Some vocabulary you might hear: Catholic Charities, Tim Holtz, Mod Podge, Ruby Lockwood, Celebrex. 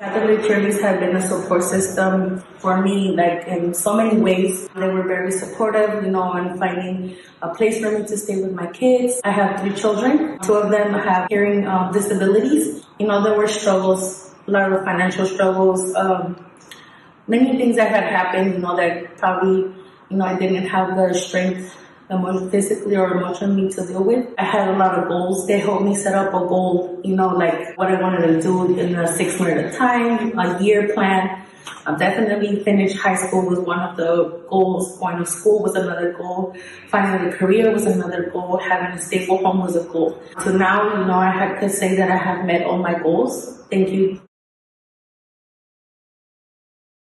Catholic Charities have been a support system for me, like in so many ways. They were very supportive, on finding a place for me to stay with my kids. I have 3 children. 2 of them have hearing disabilities. There were struggles, a lot of financial struggles, many things that had happened, that probably, I didn't have the strength physically or emotionally to deal with. I had a lot of goals. They helped me set up a goal, like what I wanted to do in a 6 month at a time, a year plan. I definitely finished high school was one of the goals. Going to school was another goal. Finding a career was another goal. Having a stable home was a goal. So now, I could say that I have met all my goals. Thank you.